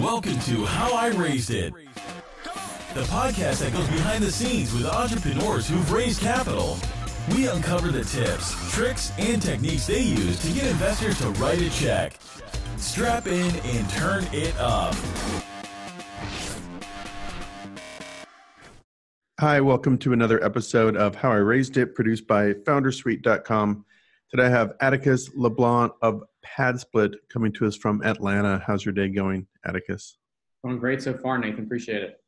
Welcome to How I Raised It, the podcast that goes behind the scenes with entrepreneurs who've raised capital. We uncover the tips, tricks, and techniques they use to get investors to write a check. Strap in and turn it up. Hi, welcome to another episode of How I Raised It, produced by Foundersuite.com. Today I have Atticus LeBlanc of PadSplit coming to us from Atlanta. How's your day going, Atticus? Going great so far, Nathan. Appreciate it.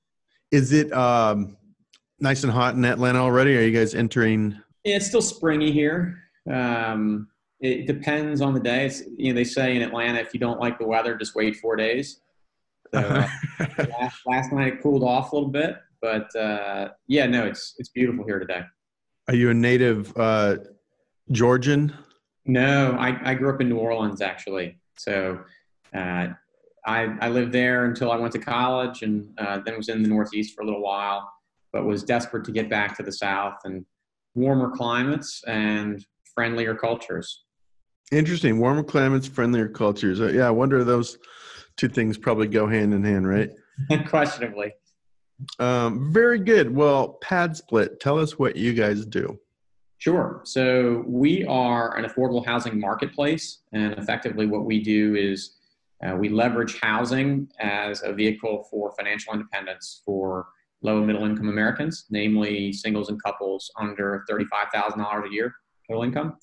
Is it nice and hot in Atlanta already? Are you guys entering? Yeah, it's still springy here. It depends on the day. It's, you know, they say in Atlanta, if you don't like the weather, just wait 4 days. So, last night it cooled off a little bit, but yeah, no, it's beautiful here today. Are you a native Georgian? No, I grew up in New Orleans, actually. So I lived there until I went to college, and then was in the Northeast for a little while, but was desperate to get back to the South and warmer climates and friendlier cultures. Interesting. Warmer climates, friendlier cultures. Yeah, I wonder if those two things probably go hand in hand, right? Unquestionably. Very good. Well, PadSplit, tell us what you guys do. Sure. So we are an affordable housing marketplace, and effectively what we do is we leverage housing as a vehicle for financial independence for low and middle income Americans, namely singles and couples under $35,000 a year total income.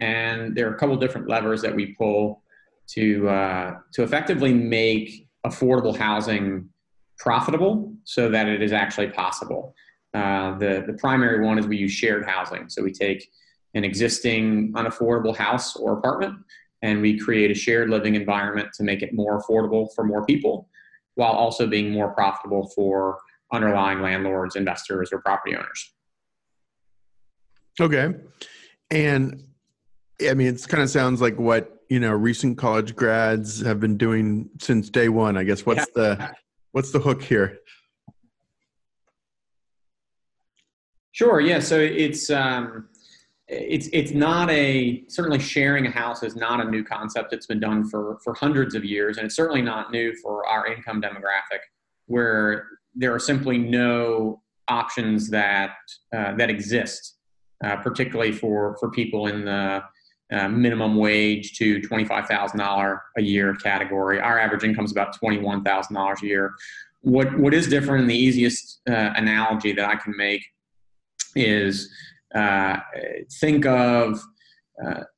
And there are a couple of different levers that we pull to effectively make affordable housing profitable so that it is actually possible. The primary one is we use shared housing. So we take an existing unaffordable house or apartment, and we create a shared living environment to make it more affordable for more people, while also being more profitable for underlying landlords, investors, or property owners. Okay. And I mean, it kind of sounds like what, you know, recent college grads have been doing since day one, I guess. What's the hook here? Sure. Yeah. So it's not a, certainly sharing a house is not a new concept. It's been done for hundreds of years, and it's certainly not new for our income demographic, where there are simply no options that that exist, particularly for people in the minimum wage to $25,000 a year category. Our average income is about $21,000 a year. What is different, and the easiest analogy that I can make, is think of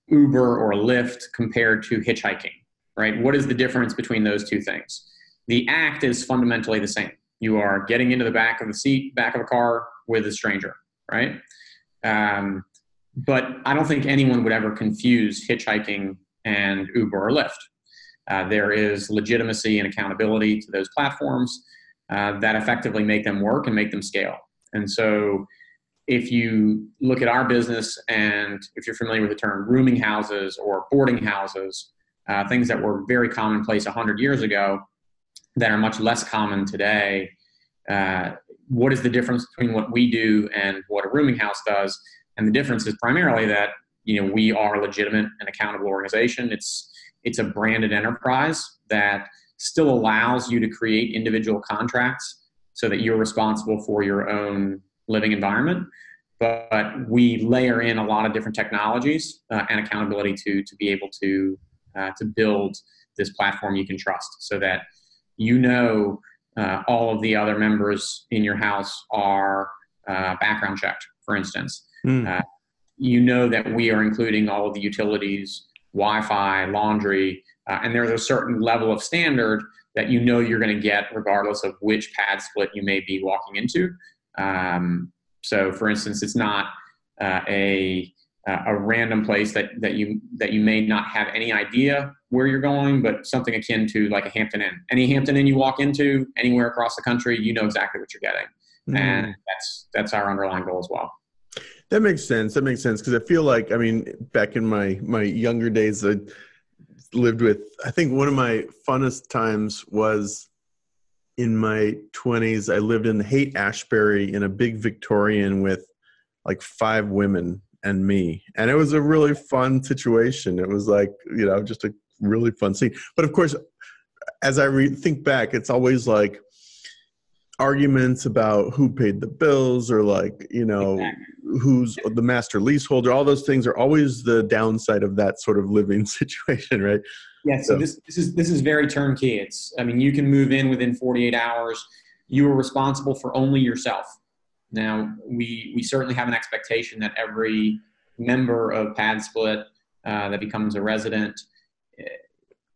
Uber or Lyft compared to hitchhiking, right? What is the difference between those two things? The act is fundamentally the same. You are getting into the back of the seat, back of a car with a stranger, right? But I don't think anyone would ever confuse hitchhiking and Uber or Lyft. There is legitimacy and accountability to those platforms that effectively make them work and make them scale. And so, if you look at our business, and if you're familiar with the term rooming houses or boarding houses, things that were very commonplace 100 years ago that are much less common today, what is the difference between what we do and what a rooming house does? And the difference is primarily that, you know, we are a legitimate and accountable organization. It's a branded enterprise that still allows you to create individual contracts so that you're responsible for your own living environment, but we layer in a lot of different technologies and accountability to be able to build this platform you can trust, so that you know all of the other members in your house are background checked, for instance. You know that we are including all of the utilities, Wi-Fi, laundry, and there's a certain level of standard that you know you're going to get regardless of which PadSplit you may be walking into. So for instance, it's not a random place that you may not have any idea where you're going, but something akin to like a Hampton Inn. Any Hampton Inn you walk into anywhere across the country, you know exactly what you're getting. And that's our underlying goal as well. That makes sense. That makes sense. Cause I feel like, I mean, back in my younger days, I lived with, I think one of my funnest times was in my 20s, I lived in Haight-Ashbury in a big Victorian with like 5 women and me. And it was a really fun situation. It was like, you know, just a really fun scene. But of course, as I think back, it's always like arguments about who paid the bills or like, you know, exactly. who's the master leaseholder. All those things are always the downside of that sort of living situation, right? Yeah. So this is very turnkey. It's, I mean, you can move in within 48 hours. You are responsible for only yourself. Now, we certainly have an expectation that every member of PadSplit that becomes a resident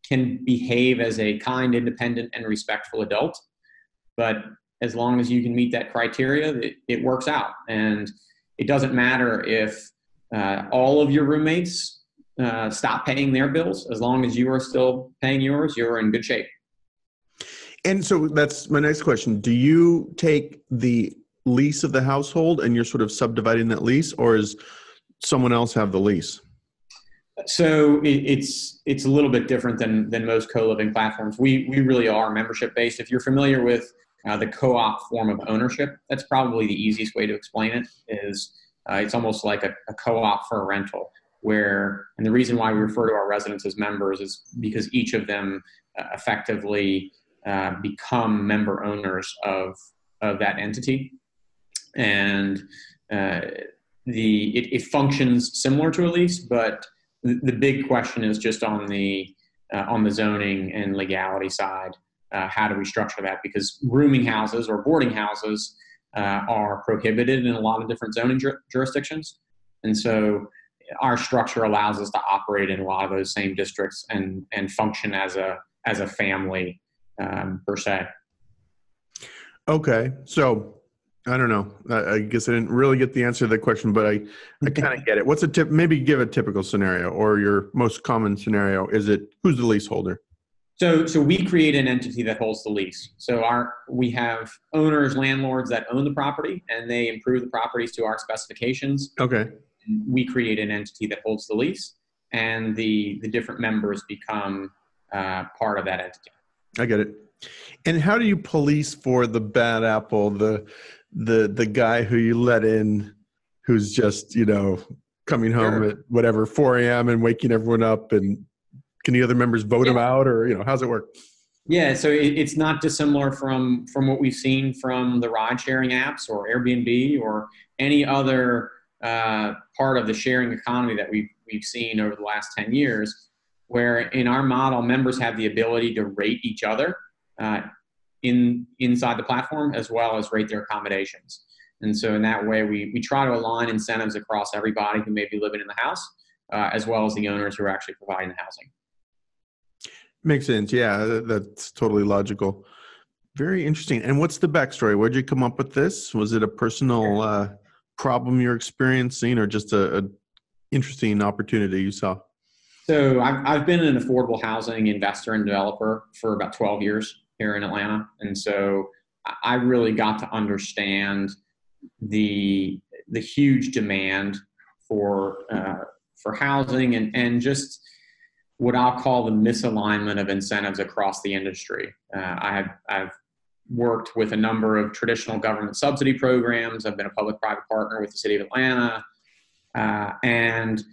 can behave as a kind, independent, and respectful adult. But as long as you can meet that criteria, it works out. And it doesn't matter if all of your roommates stop paying their bills. As long as you are still paying yours, you're in good shape. And so that's my next question. Do you take the lease of the household and you're sort of subdividing that lease, or is someone else have the lease? So it's a little bit different than most co-living platforms. We really are membership based. If you're familiar with the co-op form of ownership, that's probably the easiest way to explain it. Is it's almost like a co-op for a rental, where, and the reason why we refer to our residents as members is because each of them effectively become member owners of that entity, and it functions similar to a lease, but the big question is just on the zoning and legality side. How do we structure that? Because rooming houses or boarding houses are prohibited in a lot of different zoning jurisdictions, and so our structure allows us to operate in a lot of those same districts and function as a family per se. Okay, so I don't know. I guess I didn't really get the answer to that question, but I kind of get it. What's a tip? Maybe give a typical scenario or your most common scenario. Is it who's the leaseholder? So we create an entity that holds the lease. So we have owners, landlords that own the property, and they improve the properties to our specifications. Okay. We create an entity that holds the lease, and the different members become part of that entity. I get it. And how do you police for the bad apple, the guy who you let in, who's just, you know, coming home at whatever 4 a.m. and waking everyone up? And can the other members vote him out, or, you know, how's it work? Yeah, so it's not dissimilar from what we've seen from the ride sharing apps or Airbnb or any other part of the sharing economy that we've seen over the last 10 years, where in our model members have the ability to rate each other inside the platform, as well as rate their accommodations. And so in that way, we try to align incentives across everybody who may be living in the house, as well as the owners who are actually providing the housing. Makes sense. Yeah, that's totally logical. Very interesting. And what's the backstory? Where'd you come up with this? Was it a personal problem you're experiencing, or just a interesting opportunity you saw? So I've been an affordable housing investor and developer for about 12 years. Here in Atlanta, and so I really got to understand the huge demand for housing and just what I'll call the misalignment of incentives across the industry. I've worked with a number of traditional government subsidy programs. I've been a public-private partner with the City of Atlanta, and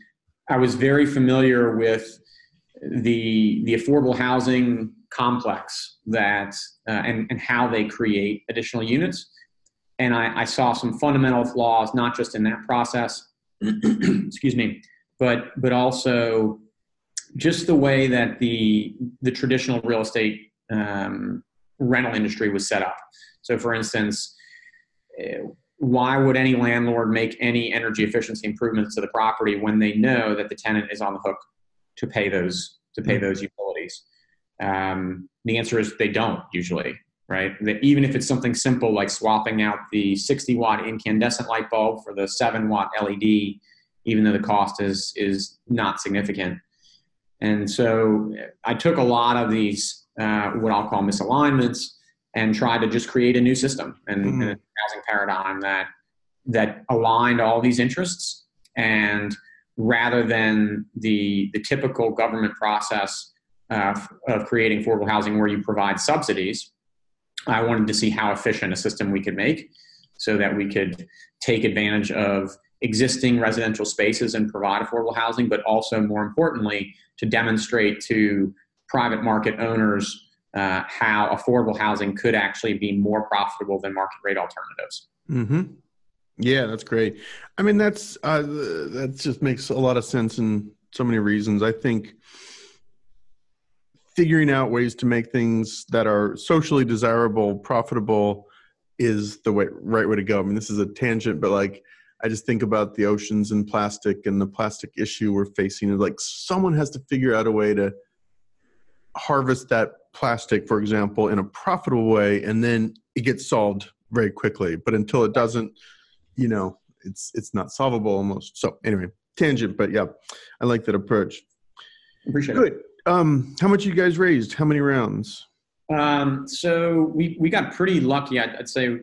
I was very familiar with the affordable housing complex that and how they create additional units. And I saw some fundamental flaws, not just in that process, excuse me, but also just the way that the traditional real estate rental industry was set up. So for instance, why would any landlord make any energy efficiency improvements to the property when they know that the tenant is on the hook to pay those utilities? The answer is they don't usually, right? That even if it's something simple like swapping out the 60-watt incandescent light bulb for the 7-watt LED, even though the cost is not significant. And so I took a lot of these, what I'll call misalignments, and tried to just create a new system and a housing paradigm that aligned all these interests. And rather than the typical government process of creating affordable housing where you provide subsidies, I wanted to see how efficient a system we could make so that we could take advantage of existing residential spaces and provide affordable housing, but also more importantly, to demonstrate to private market owners how affordable housing could actually be more profitable than market rate alternatives. Mm-hmm. Yeah, that's great. I mean, that just makes a lot of sense in so many reasons. I think figuring out ways to make things that are socially desirable, profitable, is the right way to go. I mean, this is a tangent, but like, I just think about the oceans and plastic and the plastic issue we're facing. Like, someone has to figure out a way to harvest that plastic, for example, in a profitable way, and then it gets solved very quickly. But until it doesn't, you know, it's not solvable almost. So anyway, tangent, but yeah, I like that approach. Appreciate it. Good. How much you guys raised? How many rounds? So we got pretty lucky. I'd say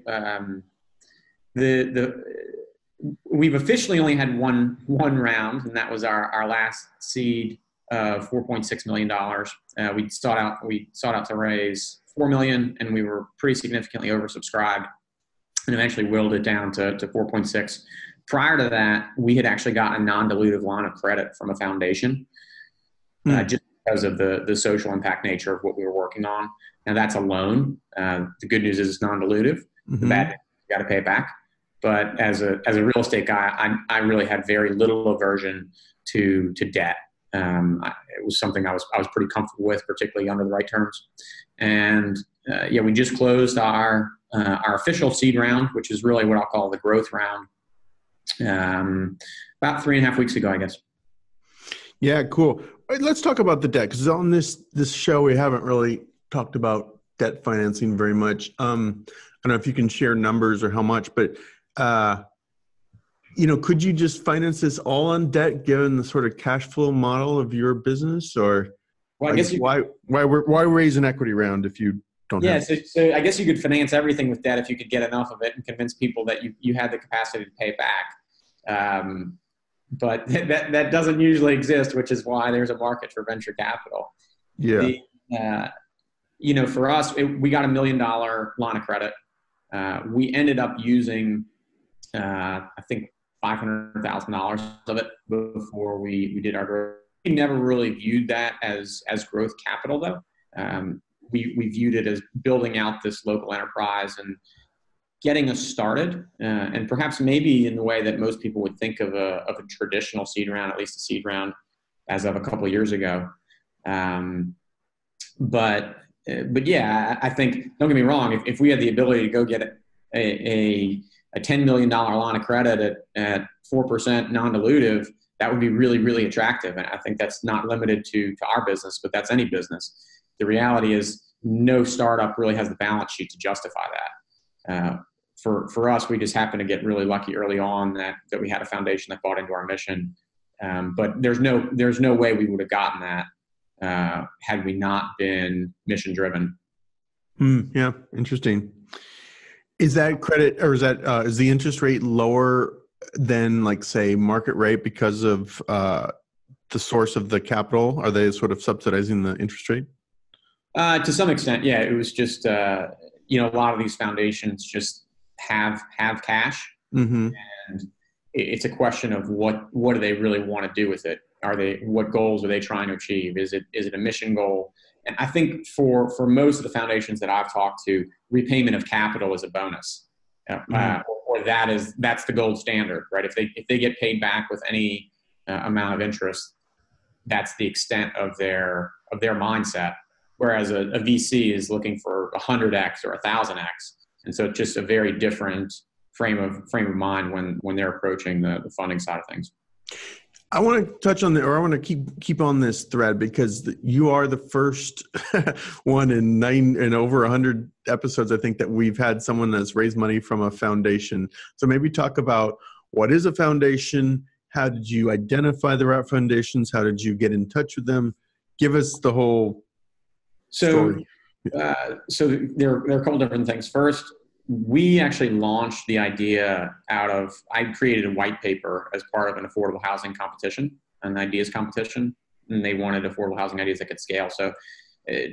we've officially only had one round, and that was our last seed of $4.6 million. We sought out to raise $4 million, and we were pretty significantly oversubscribed, and eventually whittled it down to 4.6. Prior to that, we had actually got a non-dilutive line of credit from a foundation, just because of the social impact nature of what we were working on. Now, that's a loan. The good news is it's non-dilutive. Mm-hmm. The bad news is you got to pay it back. But as a real estate guy, I really had very little aversion to debt. It was something I was pretty comfortable with, particularly under the right terms. And yeah, we just closed our official seed round, which is really what I'll call the growth round, about 3.5 weeks ago, I guess. Yeah, cool. Right, let's talk about the debt, because on this show we haven't really talked about debt financing very much. I don't know if you can share numbers or how much, but you know, could you just finance this all on debt, given the sort of cash flow model of your business? Or well, I guess why raise an equity round if you don't have it? So I guess you could finance everything with debt if you could get enough of it and convince people that you had the capacity to pay back. But that doesn't usually exist, which is why there's a market for venture capital. Yeah. You know, for us, we got $1 million line of credit. We ended up using, I think, $500,000 of it before we did our growth. We never really viewed that as growth capital, though. We viewed it as building out this local enterprise and getting us started, and perhaps maybe in the way that most people would think of a traditional seed round, at least a seed round as of a couple of years ago. But yeah, I think, don't get me wrong, if we had the ability to go get a $10 million line of credit at 4% non-dilutive, that would be really, really attractive. And I think that's not limited to our business, but that's any business. The reality is no startup really has the balance sheet to justify that. For us, we just happened to get really lucky early on that we had a foundation that bought into our mission. But there's no way we would have gotten that had we not been mission driven. Yeah, interesting. Is that credit, or is the interest rate lower than, like, say, market rate because of the source of the capital? Are they sort of subsidizing the interest rate? To some extent, yeah. It was just you know, a lot of these foundations just have cash, mm-hmm. and it's a question of what do they really want to do with it. What goals are they trying to achieve? Is it a mission goal? And I think for most of the foundations that I've talked to, repayment of capital is a bonus, or that's the gold standard, right? If they get paid back with any amount of interest, that's the extent of their mindset. Whereas a VC is looking for 100x or 1,000x, and so it's just a very different frame of mind when they're approaching the funding side of things. I want to touch on I want to keep on this thread, because you are the first one in over 100 episodes, I think, that we've had someone that's raised money from a foundation. So maybe talk about, what is a foundation? How did you identify the right foundations? How did you get in touch with them? Give us the whole story. So there are a couple different things. First, we actually launched the idea I created a white paper as part of an affordable housing competition, an ideas competition, and they wanted affordable housing ideas that could scale. So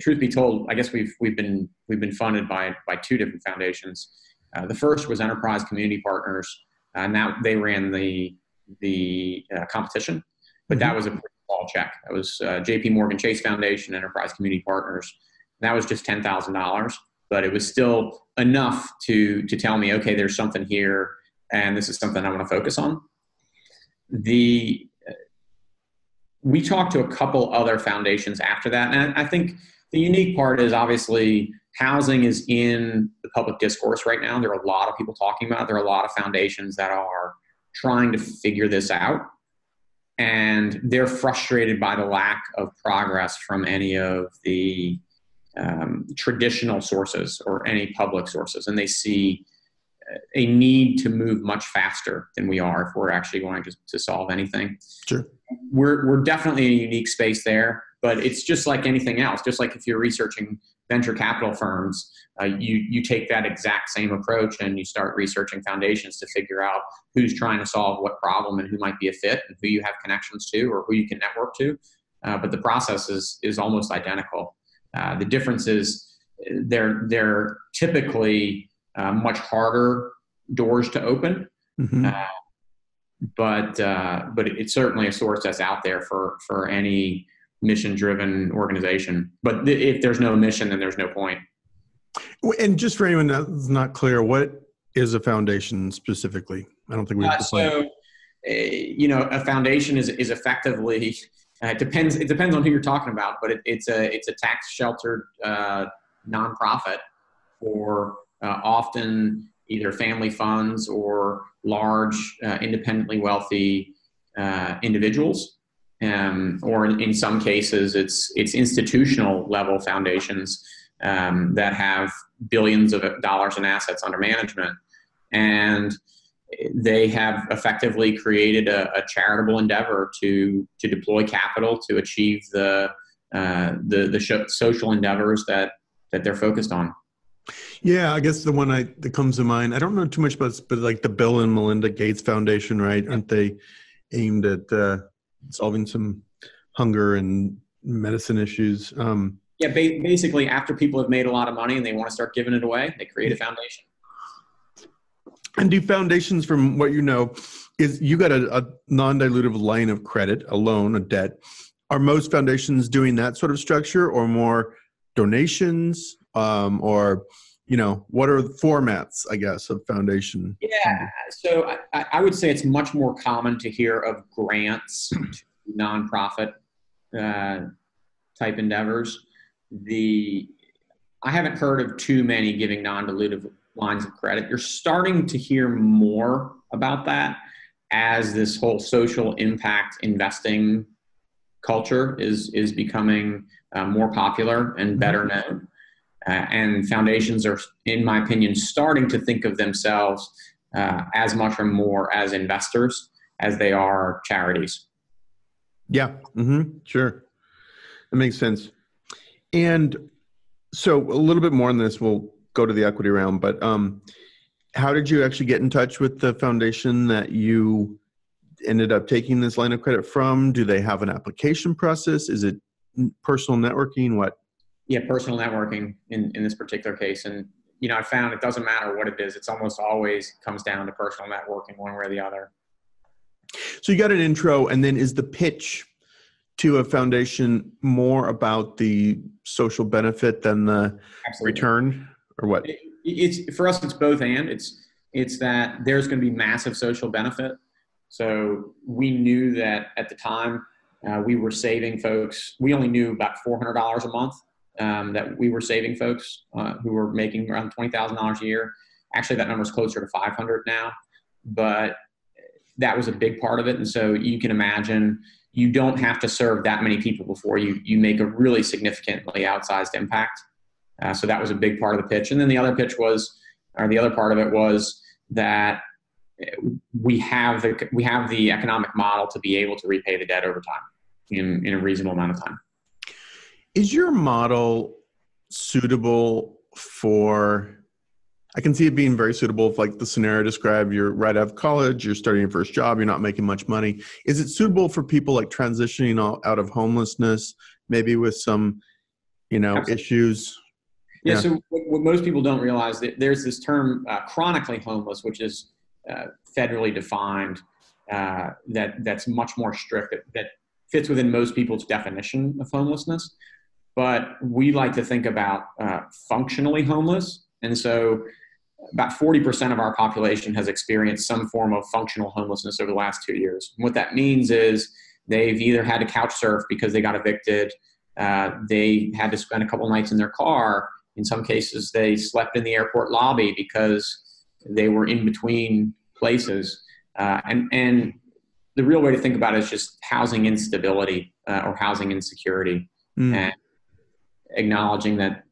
truth be told, I guess we've been funded by two different foundations. The first was Enterprise Community Partners, and they ran the competition, but that was a pretty small check. It was J.P. Morgan Chase Foundation, Enterprise Community Partners. That was just $10,000, but it was still enough to tell me, okay, there's something here and this is something I want to focus on. We talked to a couple other foundations after that. And I think the unique part is obviously housing is in the public discourse right now. There are a lot of people talking about it. There are a lot of foundations that are trying to figure this out. And they're frustrated by the lack of progress from any of the traditional sources or any public sources. And they see a need to move much faster than we are if we're actually going to solve anything. Sure. We're definitely in a unique space there, but it's just like anything else. Just like if you're researching venture capital firms, you take that exact same approach and you start researching foundations to figure out who's trying to solve what problem and who might be a fit and who you have connections to or who you can network to. But the process is almost identical. The difference is they're typically much harder doors to open. Mm-hmm. But it's certainly a source that's out there for any mission-driven organization. But if there's no mission, then there's no point. And just for anyone that's not clear, what is a foundation specifically? I don't think we've decided. So, you know, a foundation is effectively it depends on who you're talking about, but it's a tax-sheltered nonprofit or often either family funds or large independently wealthy individuals. Or in some cases, it's institutional level foundations that have billions of dollars in assets under management. And they have effectively created a charitable endeavor to deploy capital to achieve the social endeavors that they're focused on. Yeah, I guess the one that comes to mind, I don't know too much about this, but like the Bill and Melinda Gates Foundation, right? Aren't they aimed at solving some hunger and medicine issues? Yeah, basically after people have made a lot of money and they want to start giving it away, they create a foundation. And do foundations, from what you know, is you got a non-dilutive line of credit, a loan, a debt. Are most foundations doing that sort of structure or more donations? Or, you know, what are the formats, I guess, of foundation? Yeah, so I would say it's much more common to hear of grants to nonprofit type endeavors. I haven't heard of too many giving non-dilutive lines of credit. You're starting to hear more about that as this whole social impact investing culture is becoming more popular and better known. And foundations are, in my opinion, starting to think of themselves as much or more as investors as they are charities. Yeah, sure. That makes sense. And so a little bit more on this, we'll go to the equity round, but how did you actually get in touch with the foundation that you ended up taking this line of credit from? Do they have an application process? Is it personal networking? What? Yeah, personal networking in this particular case. And, you know, I found it doesn't matter what it is. It's almost always comes down to personal networking one way or the other. So you got an intro, and then is the pitch to a foundation more about the social benefit than the Absolutely. Return or what? It's for us, it's both. And it's that there's going to be massive social benefit. So we knew that at the time we were saving folks. We only knew about $400 a month. That we were saving folks who were making around $20,000 a year. Actually, that number is closer to 500 now, but that was a big part of it. And so you can imagine you don't have to serve that many people before you make a really significantly outsized impact. So that was a big part of the pitch. And then the other part of it was that we have the economic model to be able to repay the debt over time in a reasonable amount of time. Is your model suitable for, I can see it being very suitable if, like the scenario described, you're right out of college, you're starting your first job, you're not making much money. Is it suitable for people like transitioning out of homelessness, maybe with some, you know, Absolutely. Issues? Yeah, so what most people don't realize, that there's this term chronically homeless, which is federally defined, that's much more strict, that fits within most people's definition of homelessness. but we like to think about functionally homeless. And so about 40% of our population has experienced some form of functional homelessness over the last 2 years. And what that means is they've either had to couch surf because they got evicted, they had to spend a couple nights in their car. In some cases, they slept in the airport lobby because they were in between places. And the real way to think about it is just housing instability or housing insecurity, and acknowledging that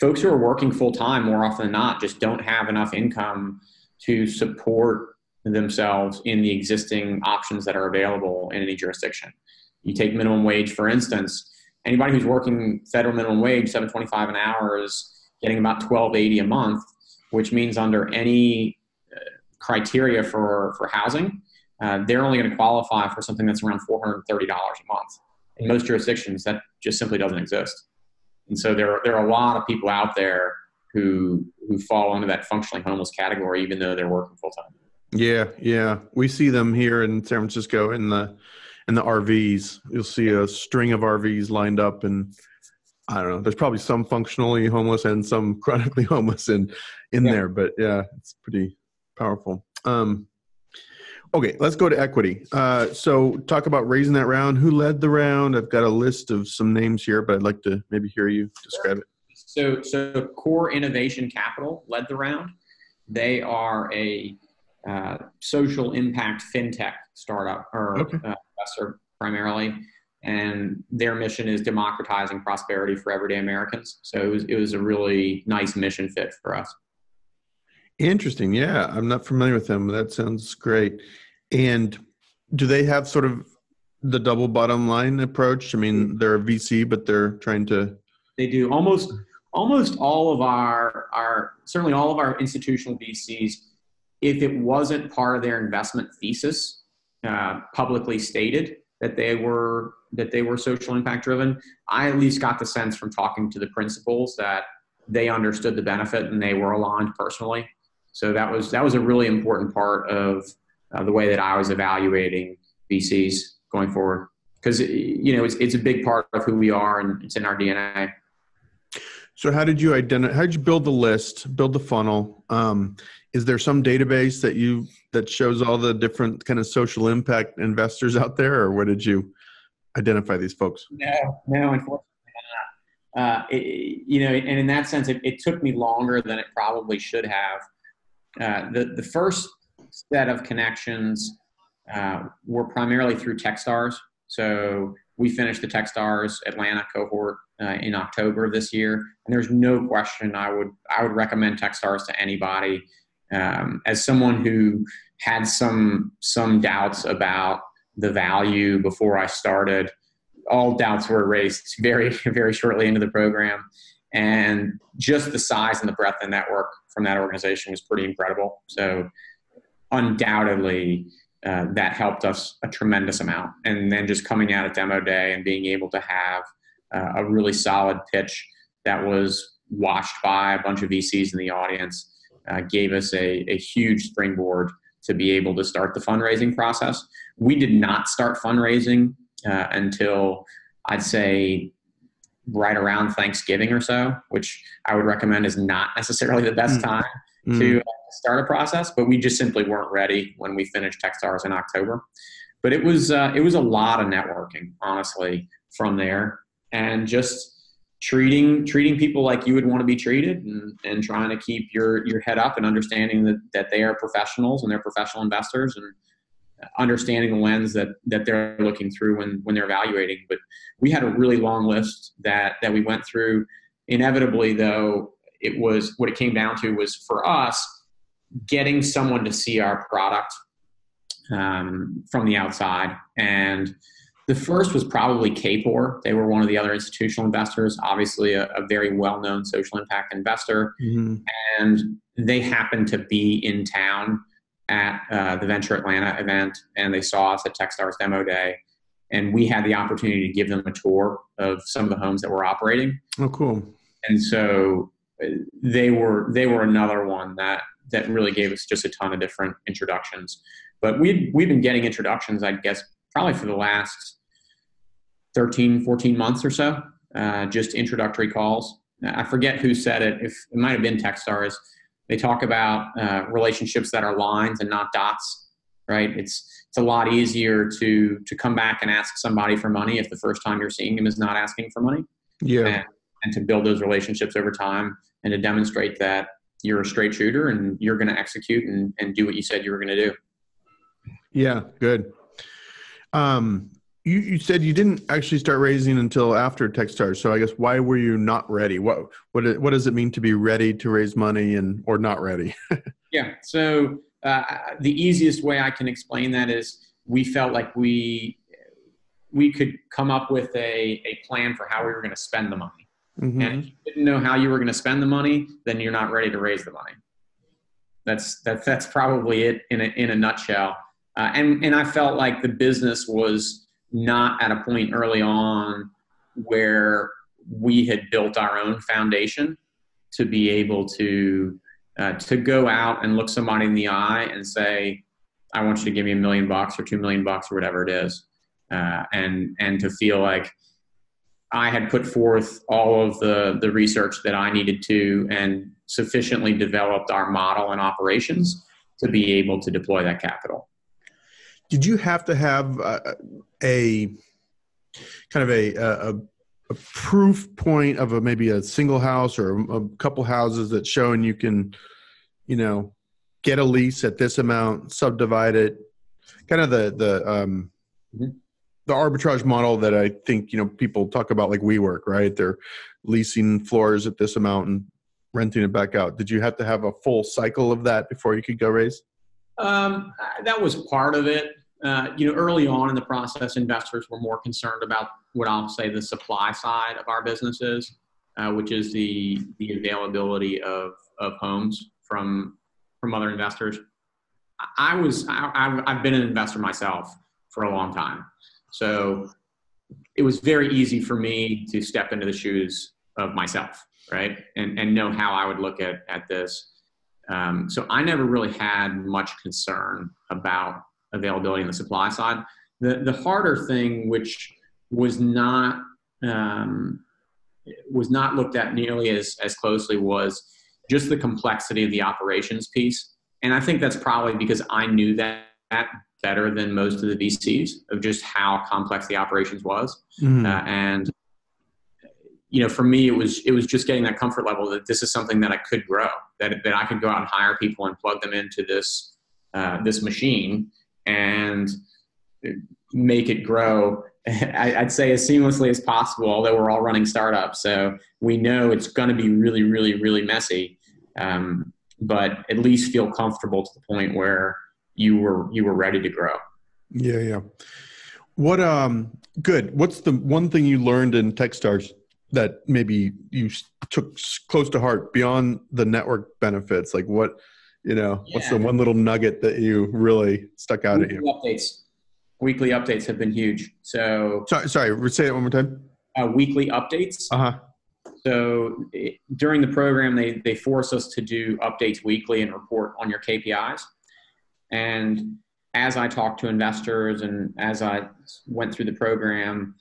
folks who are working full-time more often than not just don't have enough income to support themselves in the existing options that are available in any jurisdiction. You take minimum wage, for instance, anybody who's working federal minimum wage, $7.25 an hour, is getting about $12.80 a month, which means under any criteria for housing, they're only going to qualify for something that's around $430 a month. In most jurisdictions, that just simply doesn't exist. And so there are a lot of people out there who fall into that functionally homeless category, even though they're working full time. Yeah, yeah, we see them here in San Francisco in the RVs. You'll see a string of RVs lined up, and I don't know. There's probably some functionally homeless and some chronically homeless in there, but yeah, it's pretty powerful. Okay, let's go to equity. So talk about raising that round. Who led the round? I've got a list of some names here, but I'd like to maybe hear you describe it. So Core Innovation Capital led the round. They are a social impact fintech startup or investor primarily, and their mission is democratizing prosperity for everyday Americans. So it was a really nice mission fit for us. Interesting. Yeah, I'm not familiar with them. That sounds great. And do they have sort of the double bottom line approach? I mean, they're a VC, but they're trying to... They do. Almost all of our certainly all of our institutional VCs, if it wasn't part of their investment thesis, publicly stated that they were social impact driven. I at least got the sense from talking to the principals that they understood the benefit and they were aligned personally. So that was a really important part of the way that I was evaluating VCs going forward, because it's a big part of who we are and it's in our DNA. So how did you build the list, build the funnel? Is there some database that shows all the different kind of social impact investors out there, or where did you identify these folks? No, unfortunately not. And in that sense, it took me longer than it probably should have. The first set of connections were primarily through Techstars. So we finished the Techstars Atlanta cohort in October of this year, and there's no question I would recommend Techstars to anybody. As someone who had some doubts about the value before I started, all doubts were erased very, very shortly into the program. And just the size and the breadth and network from that organization was pretty incredible. So undoubtedly, that helped us a tremendous amount. And then just coming out at demo day and being able to have a really solid pitch that was watched by a bunch of VCs in the audience gave us a huge springboard to be able to start the fundraising process. We did not start fundraising until, I'd say, right around Thanksgiving or so, which I would recommend is not necessarily the best time to start a process, but we just simply weren't ready when we finished Techstars in October. But it was a lot of networking, honestly, from there, and just treating people like you would want to be treated, and trying to keep your head up and understanding that they are professionals and they're professional investors, and understanding the lens that they're looking through when they're evaluating. But we had a really long list that we went through. Inevitably, though, it was what it came down to was for us getting someone to see our product from the outside. And the first was probably Kapor. They were one of the other institutional investors, obviously a very well-known social impact investor. And they happened to be in town at the Venture Atlanta event, and they saw us at Techstars Demo Day. And we had the opportunity to give them a tour of some of the homes that were operating. Oh, cool. And so they were another one that really gave us just a ton of different introductions. But we've been getting introductions, I guess, probably for the last 13, 14 months or so. just introductory calls. I forget who said it. It might have been Techstars. They talk about relationships that are lines and not dots, right? It's a lot easier to come back and ask somebody for money if the first time you're seeing them is not asking for money. Yeah. And to build those relationships over time and to demonstrate that you're a straight shooter and you're going to execute and do what you said you were going to do. Yeah, good. You said you didn't actually start raising until after Techstars. So I guess why were you not ready? What does it mean to be ready to raise money or not ready? Yeah. So the easiest way I can explain that is we felt like we could come up with a plan for how we were going to spend the money. Mm-hmm. And if you didn't know how you were going to spend the money, then you're not ready to raise the money. That's probably it in a nutshell. And I felt like the business was not at a point early on where we had built our own foundation to be able to go out and look somebody in the eye and say, I want you to give me $1 million or $2 million or whatever it is. And to feel like I had put forth all of the research that I needed to and sufficiently developed our model and operations to be able to deploy that capital. Did you have to have a proof point of maybe a single house or a couple houses that showing you can, get a lease at this amount, subdivide it, kind of the arbitrage model that I think, people talk about like WeWork, right? They're leasing floors at this amount and renting it back out. Did you have to have a full cycle of that before you could go raise? That was part of it. Early on in the process, investors were more concerned about what I'll say the supply side of our businesses, which is the availability of homes from other investors. I've been an investor myself for a long time. So it was very easy for me to step into the shoes of myself, right? And know how I would look at this. So I never really had much concern about availability on the supply side. The harder thing, which was not looked at nearly as closely, was just the complexity of the operations piece. And I think that's probably because I knew that better than most of the VCs of just how complex the operations was. Mm-hmm. For me, it was just getting that comfort level that this is something that I could grow, that I could go out and hire people and plug them into this machine and make it grow, I'd say, as seamlessly as possible, although we're all running startups. So we know it's going to be really, really, really messy, but at least feel comfortable to the point where you were ready to grow. Yeah, yeah. Good. What's the one thing you learned in Techstars that maybe you took close to heart beyond the network benefits? Like what's the one little nugget that you really stuck out at you? Weekly updates have been huge. So sorry, say that one more time. Weekly updates. Uh-huh. So during the program, they force us to do updates weekly and report on your KPIs. And as I talked to investors and as I went through the program,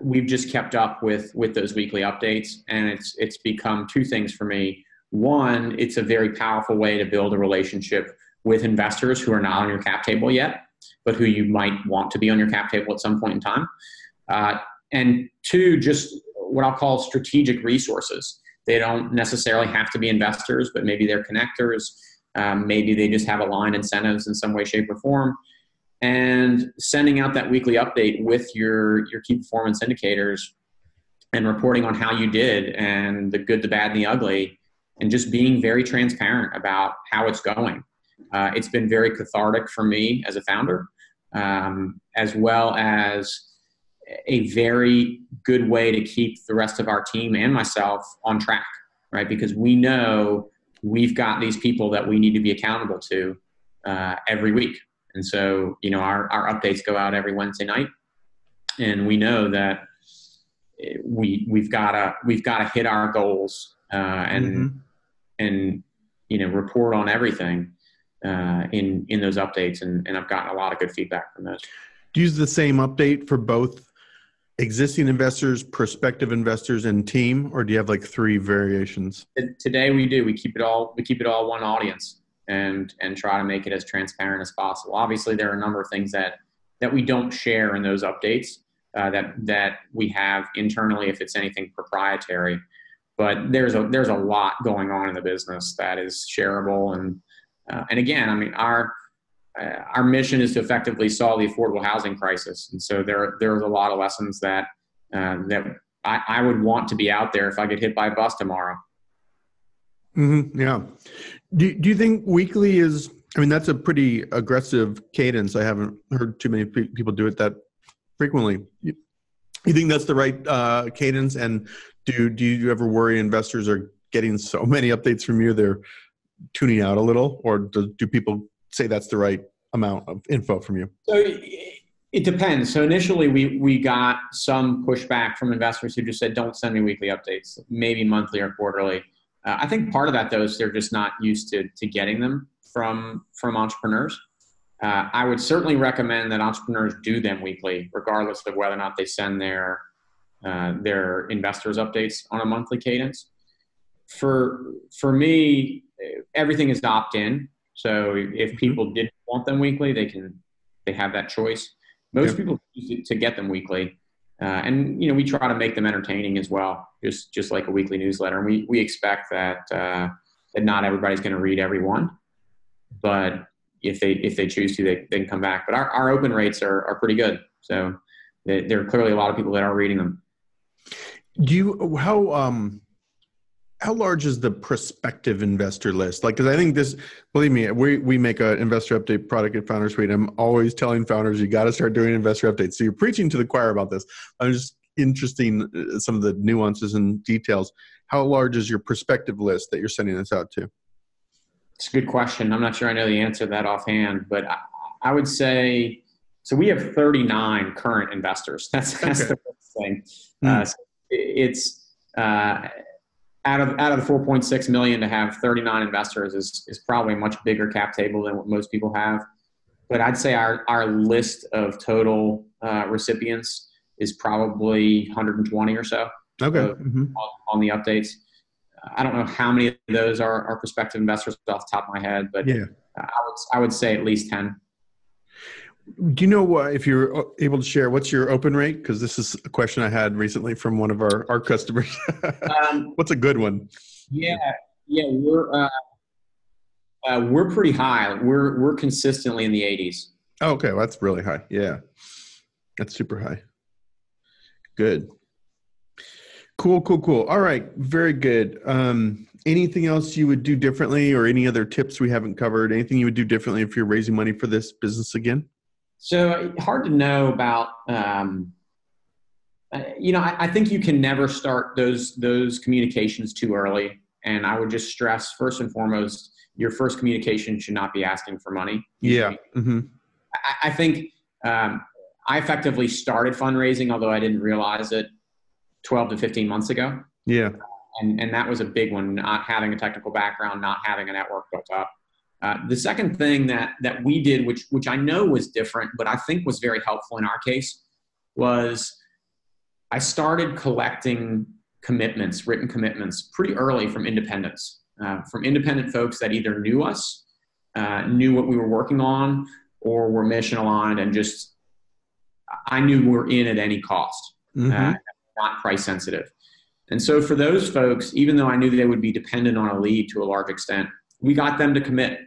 we've just kept up with those weekly updates, and it's become two things for me. One, it's a very powerful way to build a relationship with investors who are not on your cap table yet, but who you might want to be on your cap table at some point in time. And two, just what I'll call strategic resources. They don't necessarily have to be investors, but maybe they're connectors. Maybe they just have aligned incentives in some way, shape, or form. And sending out that weekly update with your key performance indicators and reporting on how you did and the good, the bad, and the ugly, and just being very transparent about how it's going. It's been very cathartic for me as a founder, as well as a very good way to keep the rest of our team and myself on track, right? Because we know we've got these people that we need to be accountable to every week. And so, our updates go out every Wednesday night, and we know that we've got to hit our goals and report on everything in those updates. And I've gotten a lot of good feedback from those. Do you use the same update for both existing investors, prospective investors, and team, or do you have like three variations? Today we do. We keep it all one audience and try to make it as transparent as possible. Obviously, there are a number of things that we don't share in those updates that we have internally if it's anything proprietary. But there's a lot going on in the business that is shareable. And again, I mean, our mission is to effectively solve the affordable housing crisis. And so there's a lot of lessons that I would want to be out there if I get hit by a bus tomorrow. Mm-hmm, yeah. Do you think weekly is, I mean, that's a pretty aggressive cadence. I haven't heard too many people do it that frequently. You think that's the right cadence? And do you ever worry investors are getting so many updates from you, they're tuning out a little, or do people say that's the right amount of info from you? So it depends. So initially we got some pushback from investors who just said, don't send me weekly updates, maybe monthly or quarterly. I think part of that though, is they're just not used to getting them from entrepreneurs. I would certainly recommend that entrepreneurs do them weekly, regardless of whether or not they send their investors updates on a monthly cadence. For me, everything is opt-in. So if people didn't want them weekly, they have that choice. Most people choose to get them weekly, and we try to make them entertaining as well, just like a weekly newsletter. And we expect that not everybody's going to read every one, but if they choose to, they can come back. But our open rates are pretty good, so there are clearly a lot of people that are reading them. How large is the prospective investor list? Like, because I think this, believe me, we make an investor update product at Founder Suite. I'm always telling founders, you got to start doing investor updates. So you're preaching to the choir about this. I'm just interesting some of the nuances and details. How large is your prospective list that you're sending this out to? It's a good question. I'm not sure I know the answer to that offhand, but I would say, so we have 39 current investors. That's the first thing. So it's... Out of the 4.6 million to have 39 investors is probably a much bigger cap table than what most people have. But I'd say our list of total recipients is probably 120 or so. Okay. On the updates. I don't know how many of those are prospective investors off the top of my head, but yeah. I would say at least 10. Do you know if you're able to share, what's your open rate? Because this is a question I had recently from one of our customers. What's a good one? Yeah, we're pretty high. We're consistently in the 80s. Oh, okay, well, that's really high. Yeah, that's super high. Good. Cool. All right, very good. Anything else you would do differently, or any other tips we haven't covered? Anything you would do differently if you're raising money for this business again? So hard to know about, I think you can never start those communications too early. And I would just stress, first and foremost, your first communication should not be asking for money. Yeah. Mm-hmm. I think I effectively started fundraising, although I didn't realize it, 12 to 15 months ago. Yeah. And that was a big one, not having a technical background, not having a network built up. The second thing that we did, which I know was different, but I think was very helpful in our case, was I started collecting commitments, written commitments, pretty early from independents, from independent folks that either knew us, knew what we were working on, or were mission aligned, and just I knew we were in at any cost, not price sensitive. And so for those folks, even though I knew they would be dependent on a lead to a large extent, we got them to commit.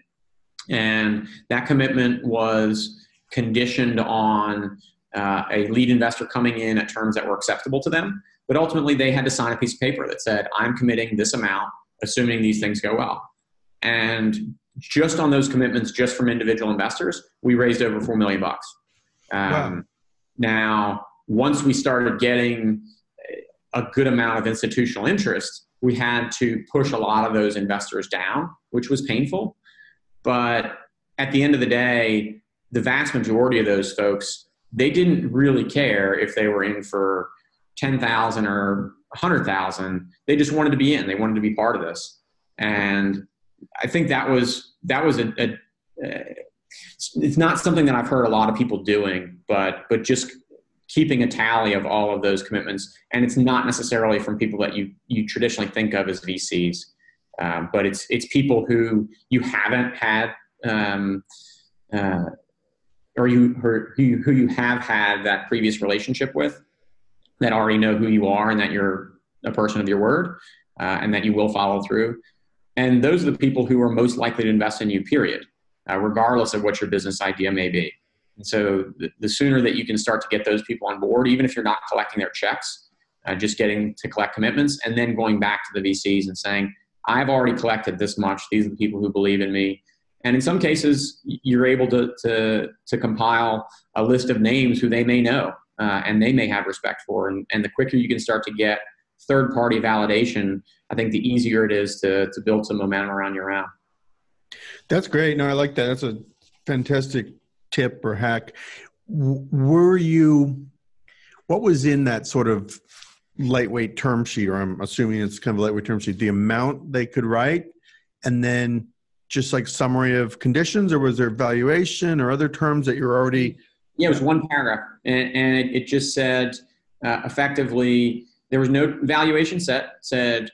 And that commitment was conditioned on a lead investor coming in at terms that were acceptable to them. But ultimately, they had to sign a piece of paper that said, I'm committing this amount, assuming these things go well. And just on those commitments, just from individual investors, we raised over $4 million. Wow. Now, once we started getting a good amount of institutional interest, we had to push a lot of those investors down, which was painful. But at the end of the day, the vast majority of those folks, they didn't really care if they were in for 10,000 or 100,000. They just wanted to be in. They wanted to be part of this. And I think that was it's not something that I've heard a lot of people doing, but just keeping a tally of all of those commitments. And it's not necessarily from people that you traditionally think of as VCs, but it's people who you haven't had or who you have had that previous relationship with, that already know who you are and that you're a person of your word and that you will follow through. And those are the people who are most likely to invest in you, period, regardless of what your business idea may be. And so the sooner that you can start to get those people on board, even if you're not collecting their checks, just getting to collect commitments and then going back to the VCs and saying, I've already collected this much. These are the people who believe in me. And in some cases, you're able to compile a list of names who they may know and they may have respect for. And the quicker you can start to get third-party validation, I think the easier it is to build some momentum around your round. That's great. No, I like that. That's a fantastic tip or hack. What was in that sort of lightweight term sheet, or I'm assuming it's kind of a lightweight term sheet, the amount they could write, and then just like summary of conditions, or was there valuation or other terms that you're already? Yeah, it was one paragraph, and it just said effectively, there was no valuation set, said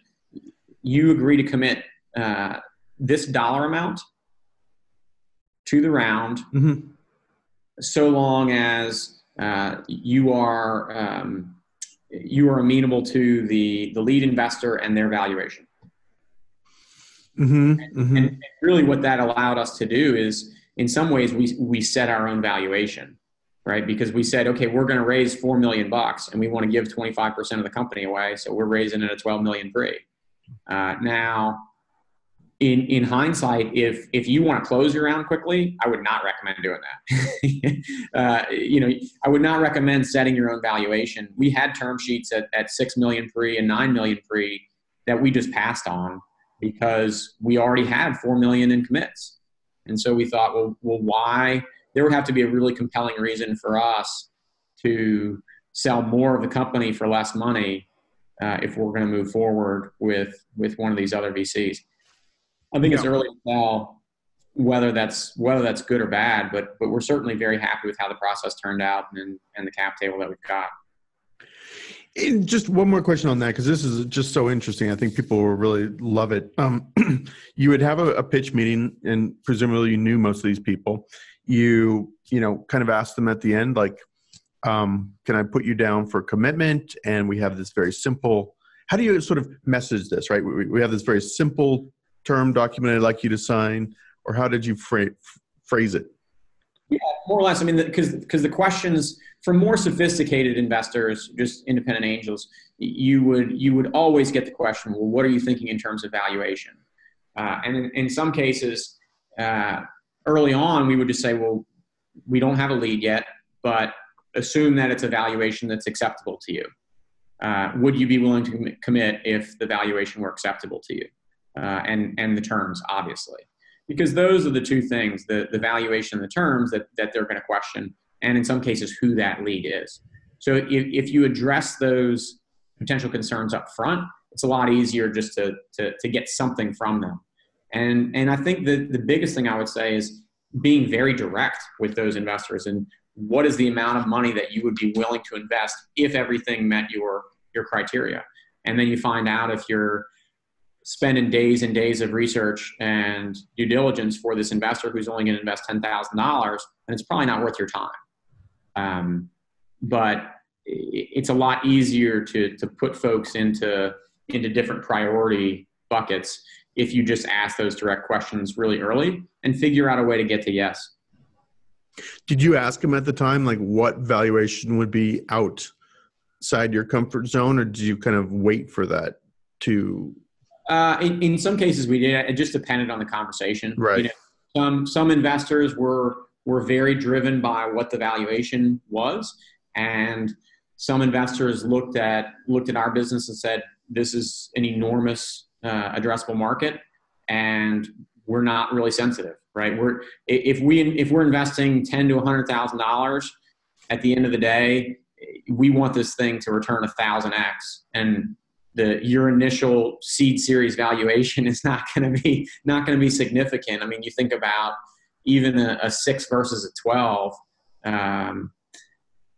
you agree to commit this dollar amount to the round, mm-hmm. so long as you are amenable to the lead investor and their valuation. Mm-hmm. Mm-hmm. And really what that allowed us to do is, in some ways, we set our own valuation. Right? Because we said, okay, we're going to raise $4 million and we want to give 25% of the company away. So we're raising it at 12 million free. Now in hindsight, if you want to close your round quickly, I would not recommend doing that. I would not recommend setting your own valuation. We had term sheets at 6 million free and 9 million free that we just passed on because we already had 4 million in commits. And so we thought, well, why? There would have to be a really compelling reason for us to sell more of the company for less money if we're going to move forward with one of these other VCs. I think it's early to tell whether that's good or bad, but we're certainly very happy with how the process turned out and the cap table that we've got. And just one more question on that, because this is just so interesting. I think people will really love it. You would have a pitch meeting, and presumably you knew most of these people. You kind of ask them at the end, like, can I put you down for commitment? And we have this very simple, how do you sort of message this, right? We have this very simple term document I'd like you to sign, or how did you phrase it? Yeah, more or less. I mean, because the questions for more sophisticated investors, just independent angels, you would always get the question, well, what are you thinking in terms of valuation? And in some cases, early on, we would just say, well, we don't have a lead yet, but assume that it's a valuation that's acceptable to you. Would you be willing to commit if the valuation were acceptable to you? And the terms, obviously. Because those are the two things, the valuation and the terms that they're going to question, and in some cases, who that lead is. So if you address those potential concerns up front, it's a lot easier just to get something from them. And I think the biggest thing I would say is being very direct with those investors, and what is the amount of money that you would be willing to invest if everything met your criteria. And then you find out if you're spending days and days of research and due diligence for this investor who's only going to invest $10,000, and it's probably not worth your time. But it's a lot easier to put folks into different priority buckets if you just ask those direct questions really early and figure out a way to get to yes. Did you ask him at the time, like, what valuation would be outside your comfort zone, or did you kind of wait for that to? In some cases we did. It just depended on the conversation. Right. Some investors were very driven by what the valuation was, and some investors looked at our business and said, this is an enormous addressable market, and we're not really sensitive, right? If we're investing $10,000 to $100,000, at the end of the day, we want this thing to return 1,000x, and your initial seed series valuation is not going to be significant. I mean, you think about even a 6 versus a 12.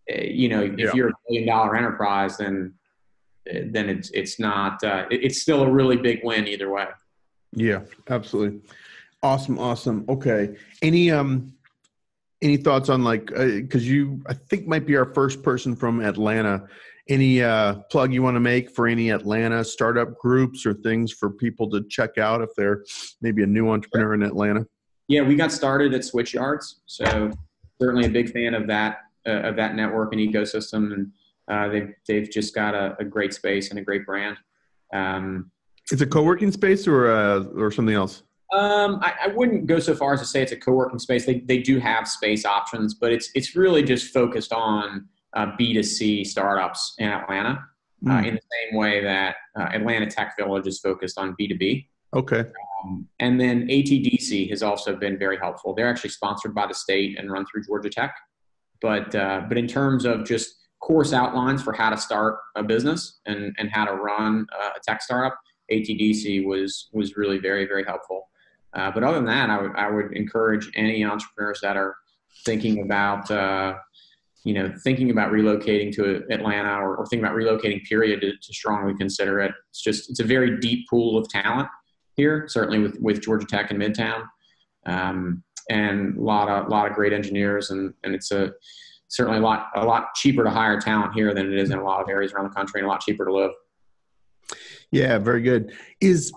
if you're $1 billion enterprise, then it's not, it's still a really big win either way. Yeah, absolutely. Awesome. Okay. Any thoughts on cause you, I think, might be our first person from Atlanta. Any plug you want to make for any Atlanta startup groups or things for people to check out if they're maybe a new entrepreneur in Atlanta? Yeah, we got started at Switchyards, so certainly a big fan of that network and ecosystem, and they've just got a great space and a great brand. It's a co-working space or something else? I wouldn't go so far as to say it's a co-working space. They do have space options, but it's really just focused on B2C startups in Atlanta, in the same way that Atlanta Tech Village is focused on B2B. Okay. And then ATDC has also been very helpful. They're actually sponsored by the state and run through Georgia Tech. But in terms of just course outlines for how to start a business and how to run a tech startup, ATDC was really very, very helpful. But other than that, I would encourage any entrepreneurs that are thinking about relocating to Atlanta or thinking about relocating period to strongly consider it. It's a very deep pool of talent here, certainly with Georgia Tech and Midtown, and a lot of great engineers, and it's certainly a lot cheaper to hire talent here than it is in a lot of areas around the country, and a lot cheaper to live. Yeah, very good. Is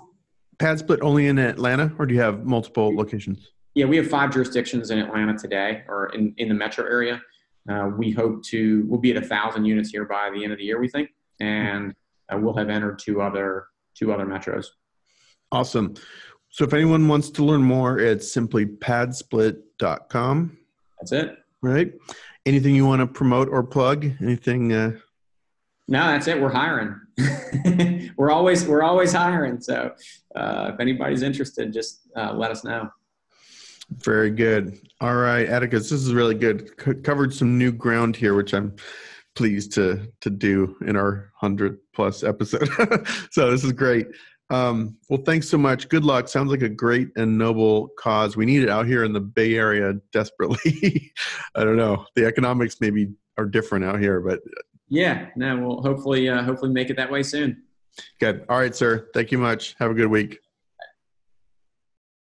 PadSplit only in Atlanta, or do you have multiple locations? Yeah, we have 5 jurisdictions in Atlanta today, or in the metro area. We'll be at 1,000 units here by the end of the year, we think, and we'll have entered two other metros. Awesome. So if anyone wants to learn more, it's simply PadSplit.com. That's it. Right. Anything you want to promote or plug? Anything? No, that's it. We're hiring. we're always hiring. So if anybody's interested, just let us know. Very good. All right, Atticus, this is really good. Covered some new ground here, which I'm pleased to do in our 100+ episode. So this is great. Well, thanks so much. Good luck. Sounds like a great and noble cause. We need it out here in the Bay Area desperately. I don't know. The economics maybe are different out here, but yeah. No, we'll hopefully make it that way soon. Good. All right, sir. Thank you much. Have a good week.